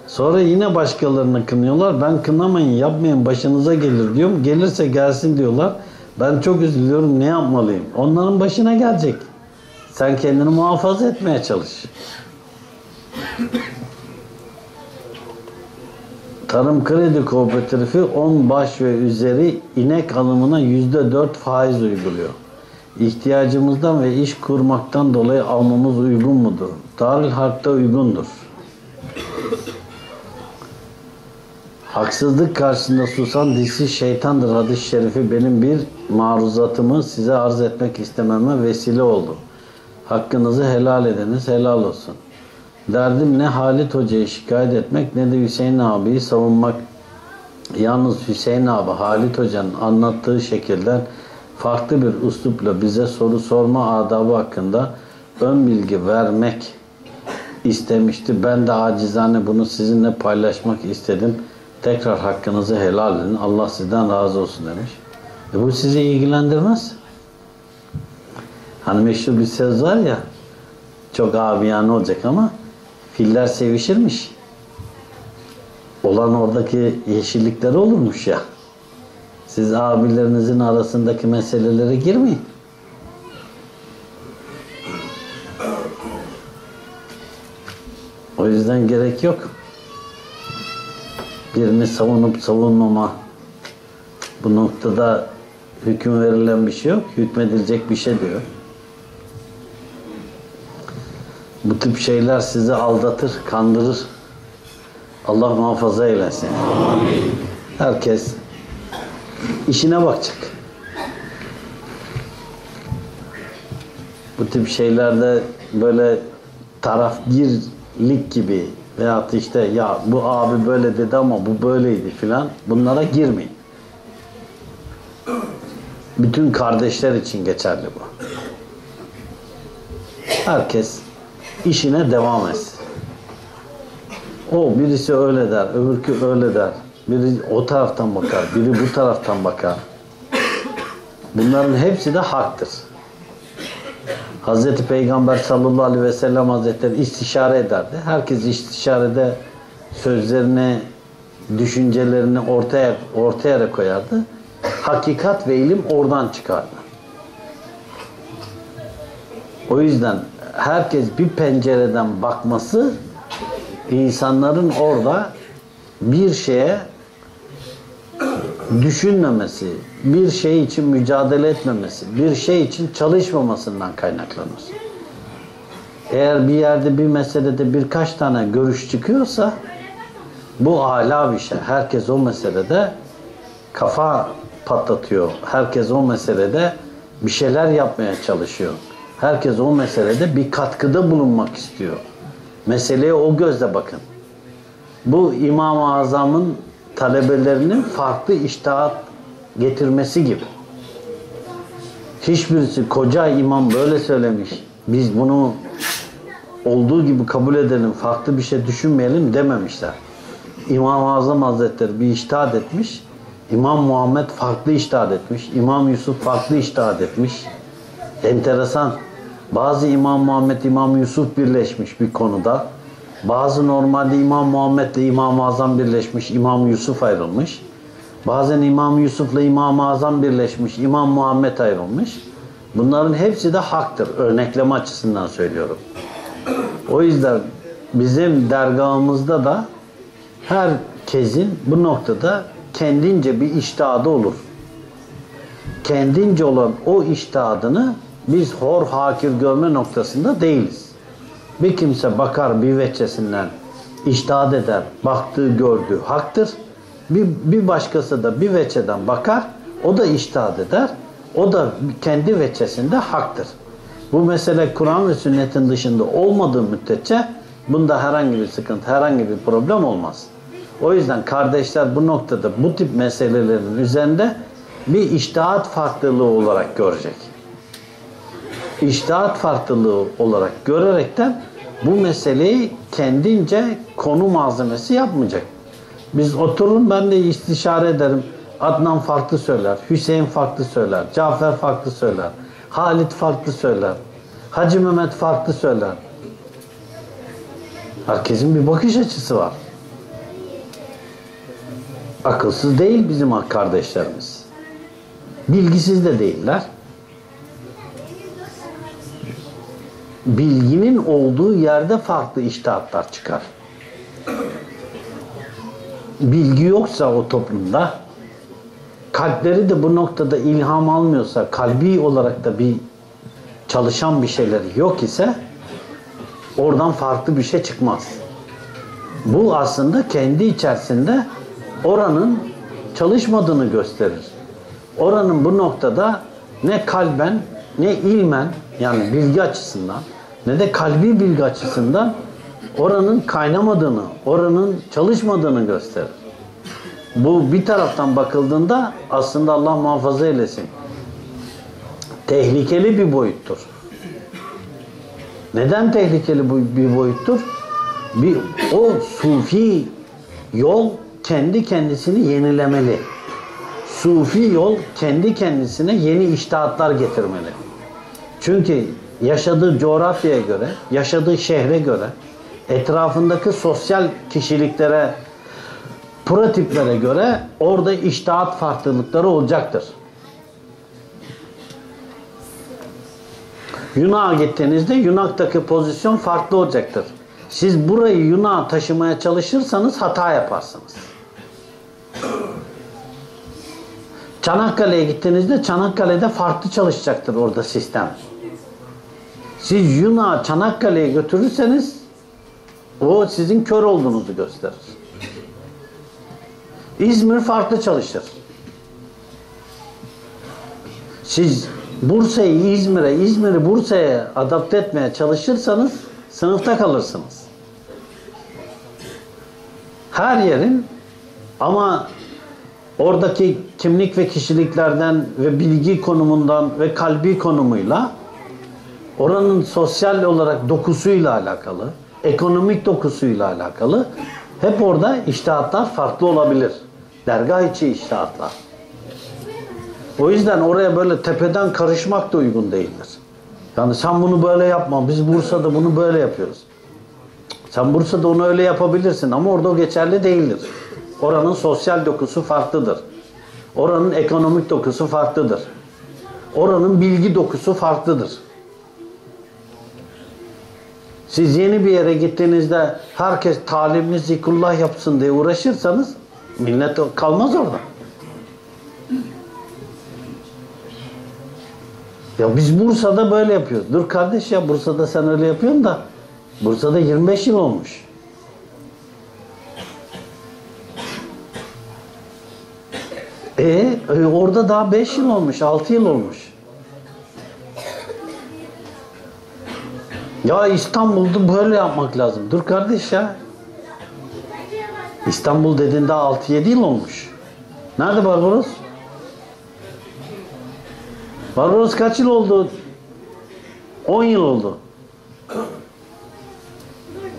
Sonra yine başkalarını kınıyorlar. Ben kınamayın, yapmayın, başınıza gelir diyorum. Gelirse gelsin diyorlar. Ben çok üzülüyorum. Ne yapmalıyım? Onların başına gelecek. Sen kendini muhafaza etmeye çalış. Tarım Kredi Kooperatifi 10 baş ve üzeri inek alımına %4 faiz uyguluyor. İhtiyacımızdan ve iş kurmaktan dolayı almamız uygun mudur? Darül Harp'ta uygundur. Haksızlık karşısında susan dilsiz şeytandır hadis-i şerifi benim bir maruzatımı size arz etmek istememe vesile oldu. Hakkınızı helal ediniz, helal olsun. Derdim ne Halit Hoca'yı şikayet etmek ne de Hüseyin abiyi savunmak. Yalnız Hüseyin abi Halit Hoca'nın anlattığı şekilde farklı bir üslupla bize soru sorma adabı hakkında ön bilgi vermek istemişti. Ben de acizane bunu sizinle paylaşmak istedim. Tekrar hakkınızı helal edin. Allah sizden razı olsun demiş. Bu sizi ilgilendirmez. Hani meşhur bir söz var ya, çok abiyane olacak ama filler sevişirmiş. Olan oradaki yeşillikleri olurmuş ya. Siz abilerinizin arasındaki meselelere girmeyin. O yüzden gerek yok. Birini savunup savunmama bu noktada hüküm verilen bir şey yok. Hükmedilecek bir şey diyor. Bu tip şeyler sizi aldatır, kandırır. Allah muhafaza eylesin. Amin. Herkes işine bakacak. Bu tip şeylerde böyle tarafgirlik gibi veyahut işte ya bu abi böyle dedi ama bu böyleydi filan, bunlara girmeyin. Bütün kardeşler için geçerli bu. Herkes İşine devam etsin. O birisi öyle der, öbürkü öyle der. Biri o taraftan bakar, biri bu taraftan bakar. Bunların hepsi de haktır. Hazreti Peygamber sallallahu aleyhi ve sellem hazretleri istişare ederdi. Herkes istişarede sözlerine düşüncelerini ortaya koyardı. Hakikat ve ilim oradan çıkardı. O yüzden herkes bir pencereden bakması insanların orada bir şeye düşünmemesi, bir şey için mücadele etmemesi, bir şey için çalışmamasından kaynaklanır. Eğer bir yerde bir meselede birkaç tane görüş çıkıyorsa bu âlâ bir şey. Herkes o meselede kafa patlatıyor. Herkes o meselede bir şeyler yapmaya çalışıyor. Herkes o meselede bir katkıda bulunmak istiyor. Meseleye o gözle bakın. Bu İmam-ı Azam'ın talebelerinin farklı iştihat getirmesi gibi. Hiçbirisi koca imam böyle söylemiş, biz bunu olduğu gibi kabul edelim, farklı bir şey düşünmeyelim dememişler. İmam-ı Azam Hazretleri bir iştihat etmiş, İmam Muhammed farklı iştihat etmiş, İmam Yusuf farklı iştihat etmiş. Enteresan. Bazı İmam Muhammed, İmam Yusuf birleşmiş bir konuda. Bazı normalde İmam Muhammed ile İmam-ı Azam birleşmiş, İmam Yusuf ayrılmış. Bazen İmam Yusuf ile İmam-ı Azam birleşmiş, İmam Muhammed ayrılmış. Bunların hepsi de haktır. Örnekleme açısından söylüyorum. O yüzden bizim dergahımızda da herkesin bu noktada kendince bir iştihadı olur. Kendince olan o iştihadını biz hor hakir görme noktasında değiliz. Bir kimse bakar bir veçesinden iştihad eder, baktığı gördüğü haktır. Bir başkası da bir veçeden bakar, o da iştihad eder, o da kendi veçesinde haktır. Bu mesele Kur'an ve sünnetin dışında olmadığı müddetçe bunda herhangi bir sıkıntı, herhangi bir problem olmaz. O yüzden kardeşler bu noktada bu tip meselelerin üzerinde bir iştihad farklılığı olarak görecek. İştihat farklılığı olarak görerekten bu meseleyi kendince konu malzemesi yapmayacak. Biz oturun, ben de istişare ederim. Adnan farklı söyler, Hüseyin farklı söyler, Cafer farklı söyler, Halit farklı söyler, Hacı Mehmet farklı söyler. Herkesin bir bakış açısı var. Akılsız değil bizim kardeşlerimiz. Bilgisiz de değiller. Bilginin olduğu yerde farklı iştihatlar çıkar. Bilgi yoksa o toplumda, kalpleri de bu noktada ilham almıyorsa, kalbi olarak da bir çalışan bir şeyleri yok ise oradan farklı bir şey çıkmaz. Bu aslında kendi içerisinde oranın çalışmadığını gösterir. Oranın bu noktada ne kalben ne ilmen, yani bilgi açısından, ne de kalbi bilgi açısından oranın kaynamadığını, oranın çalışmadığını gösterir. Bu bir taraftan bakıldığında aslında Allah muhafaza eylesin, tehlikeli bir boyuttur. Neden tehlikeli bir boyuttur? O sufi yol kendi kendisini yenilemeli. Sufi yol kendi kendisine yeni iştihatlar getirmeli. Çünkü yaşadığı coğrafyaya göre, yaşadığı şehre göre, etrafındaki sosyal kişiliklere, protiplere göre orada iştihat farklılıkları olacaktır. Yunan'a gittiğinizde Yunan'daki pozisyon farklı olacaktır. Siz burayı Yunan'a taşımaya çalışırsanız hata yaparsınız. Çanakkale'ye gittiğinizde Çanakkale'de farklı çalışacaktır orada sistem. Siz Yunan'ı Çanakkale'ye götürürseniz o sizin kör olduğunuzu gösterir. İzmir farklı çalışır. Siz Bursa'yı İzmir'e, İzmir'i Bursa'ya adapte etmeye çalışırsanız sınıfta kalırsınız. Her yerin ama oradaki kimlik ve kişiliklerden ve bilgi konumundan ve kalbi konumuyla, oranın sosyal olarak dokusuyla alakalı, ekonomik dokusuyla alakalı hep orada iştihatlar farklı olabilir. Dergah içi iştihatlar. O yüzden oraya böyle tepeden karışmak da uygun değildir. Yani sen bunu böyle yapma, biz Bursa'da bunu böyle yapıyoruz. Sen Bursa'da onu öyle yapabilirsin ama orada o geçerli değildir. Oranın sosyal dokusu farklıdır. Oranın ekonomik dokusu farklıdır. Oranın bilgi dokusu farklıdır. Siz yeni bir yere gittiğinizde herkes talimli zikrullah yapsın diye uğraşırsanız millet kalmaz orada. Ya biz Bursa'da böyle yapıyoruz. Dur kardeş ya, Bursa'da sen öyle yapıyorsun da Bursa'da 25 yıl olmuş. Orada daha 5 yıl olmuş, 6 yıl olmuş. Ya İstanbul'da böyle yapmak lazım. Dur kardeş ya. İstanbul dediğin daha 6-7 yıl olmuş. Nerede Barbaros? Barbaros kaç yıl oldu? 10 yıl oldu.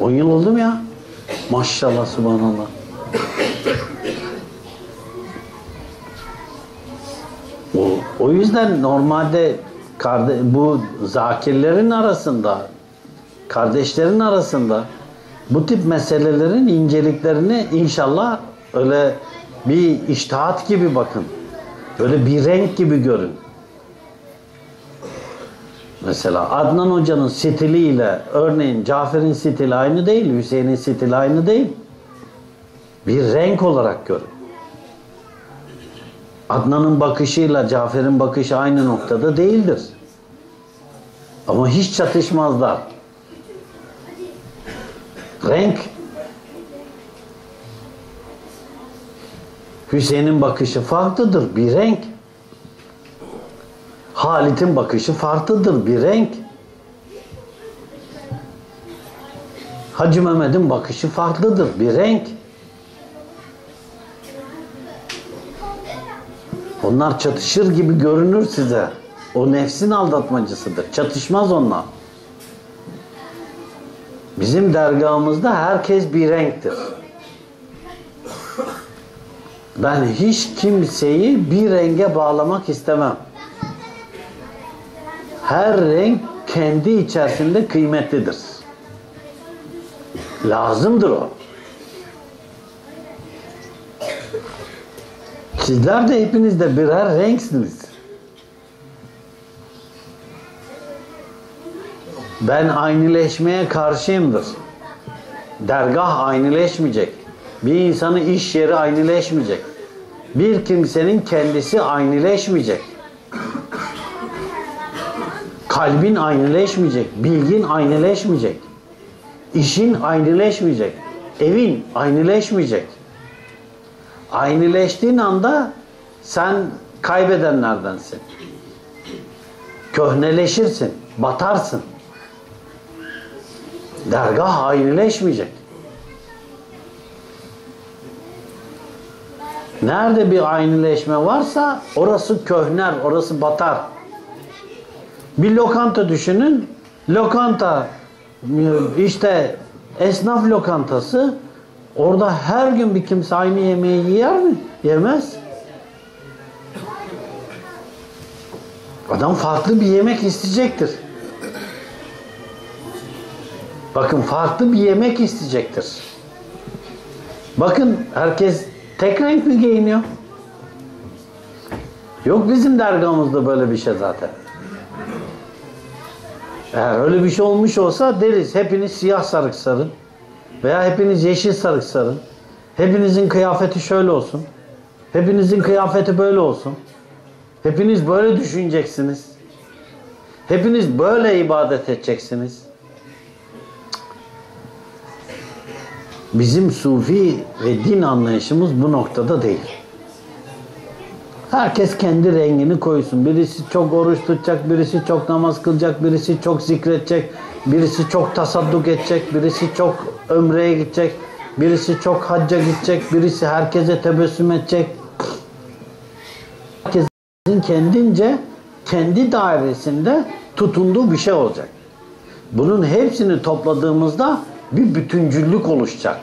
10 yıl oldu mu ya? Maşallah, subhanallah. O yüzden normalde bu zakirlerin arasında, kardeşlerin arasında bu tip meselelerin inceliklerini inşallah öyle bir içtihat gibi bakın. Böyle bir renk gibi görün. Mesela Adnan Hoca'nın stiliyle örneğin Cafer'in stili aynı değil, Hüseyin'in stili aynı değil. Bir renk olarak görün. Adnan'ın bakışıyla Cafer'in bakışı aynı noktada değildir. Ama hiç çatışmazlar. Renk. Hüseyin'in bakışı farklıdır, bir renk. Halit'in bakışı farklıdır, bir renk. Hacı Mehmet'in bakışı farklıdır, bir renk. Onlar çatışır gibi görünür size. O nefsin aldatmacısıdır. Çatışmaz onlar. Bizim dergahımızda herkes bir renktir. Ben hiç kimseyi bir renge bağlamak istemem. Her renk kendi içerisinde kıymetlidir. Lazımdır o. Sizler de hepiniz de birer renksiniz. Ben aynıleşmeye karşıyımdır. Dergah aynıleşmeyecek. Bir insanın iş yeri aynıleşmeyecek. Bir kimsenin kendisi aynıleşmeyecek. Kalbin aynıleşmeyecek. Bilgin aynıleşmeyecek. İşin aynıleşmeyecek. Evin aynıleşmeyecek. Aynıleştiğin anda sen kaybedenlerdensin. Köhneleşirsin, batarsın. Dergah aynıleşmeyecek. Nerede bir aynıleşme varsa orası köhner, orası batar. Bir lokanta düşünün. Lokanta işte esnaf lokantası. Orada her gün bir kimse aynı yemeği yer mi? Yemez. Adam farklı bir yemek isteyecektir. Bakın farklı bir yemek isteyecektir. Bakın herkes tek renk mi giyiniyor? Yok bizim dergahımızda böyle bir şey zaten. Eğer öyle bir şey olmuş olsa deriz hepiniz siyah sarık sarın. Veya hepiniz yeşil sarık sarın. Hepinizin kıyafeti şöyle olsun. Hepinizin kıyafeti böyle olsun. Hepiniz böyle düşüneceksiniz. Hepiniz böyle ibadet edeceksiniz. Bizim sufi ve din anlayışımız bu noktada değil. Herkes kendi rengini koysun. Birisi çok oruç tutacak, birisi çok namaz kılacak, birisi çok zikredecek, birisi çok tasadduk edecek, birisi çok ömreye gidecek, birisi çok hacca gidecek, birisi herkese tebessüm edecek. Herkesin kendince, kendi dairesinde tutunduğu bir şey olacak. Bunun hepsini topladığımızda bir bütüncüllük oluşacak.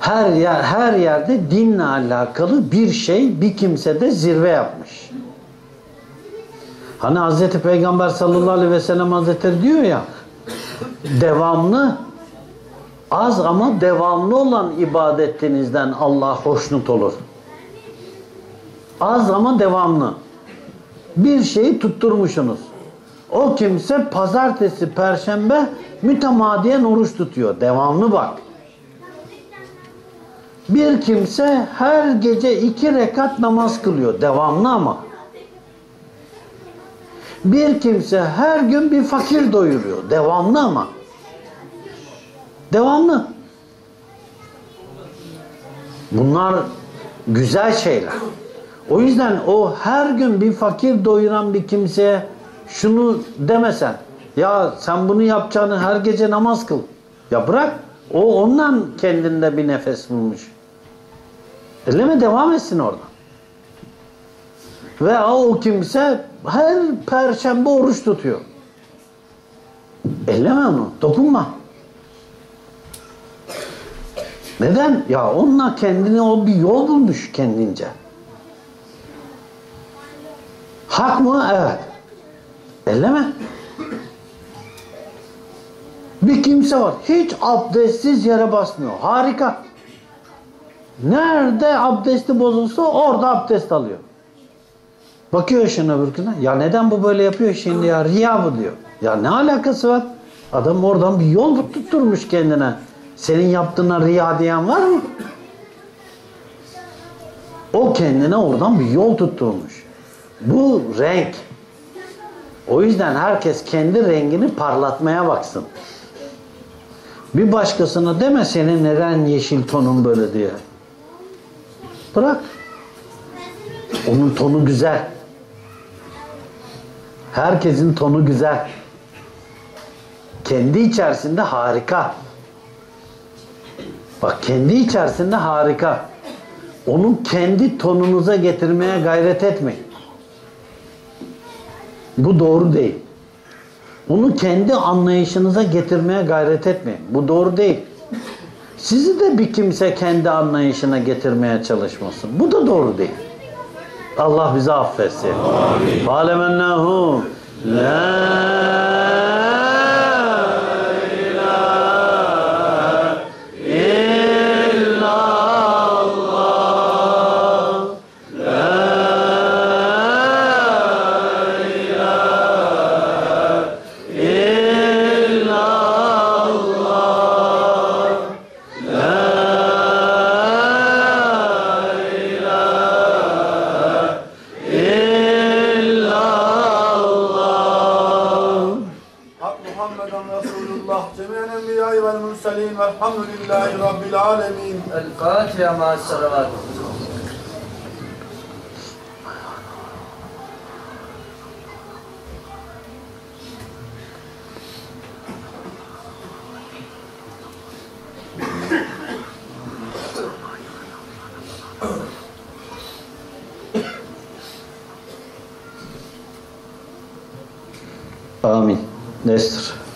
Her yerde dinle alakalı bir şey, bir kimse de zirve yapmış. Hani Hz. Peygamber sallallahu aleyhi ve sellem hazretleri diyor ya, devamlı Az ama devamlı olan ibadetinizden Allah hoşnut olur. Az ama devamlı. Bir şeyi tutturmuşsunuz. O kimse pazartesi, perşembe mütemadiyen oruç tutuyor. Devamlı bak. Bir kimse her gece 2 rekat namaz kılıyor. Devamlı ama. Bir kimse her gün bir fakir doyuruyor. Devamlı ama. Devamlı. Bunlar güzel şeyler. O yüzden o her gün bir fakir doyuran bir kimseye şunu demesen, ya sen bunu yapacağını her gece namaz kıl. Ya bırak. O ondan kendinde bir nefes bulmuş. Elleme devam etsin orada. Ve o kimse her perşembe oruç tutuyor. Elleme onu. Dokunma. Neden? Ya onunla kendine o bir yol bulmuş kendince. Hak mı? Evet. Elleme. Bir kimse var. Hiç abdestsiz yere basmıyor. Harika. Nerede abdesti bozulsa orada abdest alıyor. Bakıyor işin öbürküne. Ya neden bu böyle yapıyor şimdi ya? Riya bu diyor. Ya ne alakası var? Adam oradan bir yol tutturmuş kendine. Senin yaptığına riya diyen var mı? O kendine oradan bir yol tutturmuş. Bu renk. O yüzden herkes kendi rengini parlatmaya baksın. Bir başkasına deme senin neden yeşil tonun böyle diye. Bırak. Onun tonu güzel. Herkesin tonu güzel. Kendi içerisinde harika. Bak kendi içerisinde harika. Onu kendi tonunuza getirmeye gayret etmeyin. Bu doğru değil. Onu kendi anlayışınıza getirmeye gayret etmeyin. Bu doğru değil. Sizi de bir kimse kendi anlayışına getirmeye çalışmasın. Bu da doğru değil. Allah bizi affetsin. Amin. Fâlemennâhu Elhamdülillahi Rabbil alemin. El-Fatiha ma'as-salavat. Amin. Destur.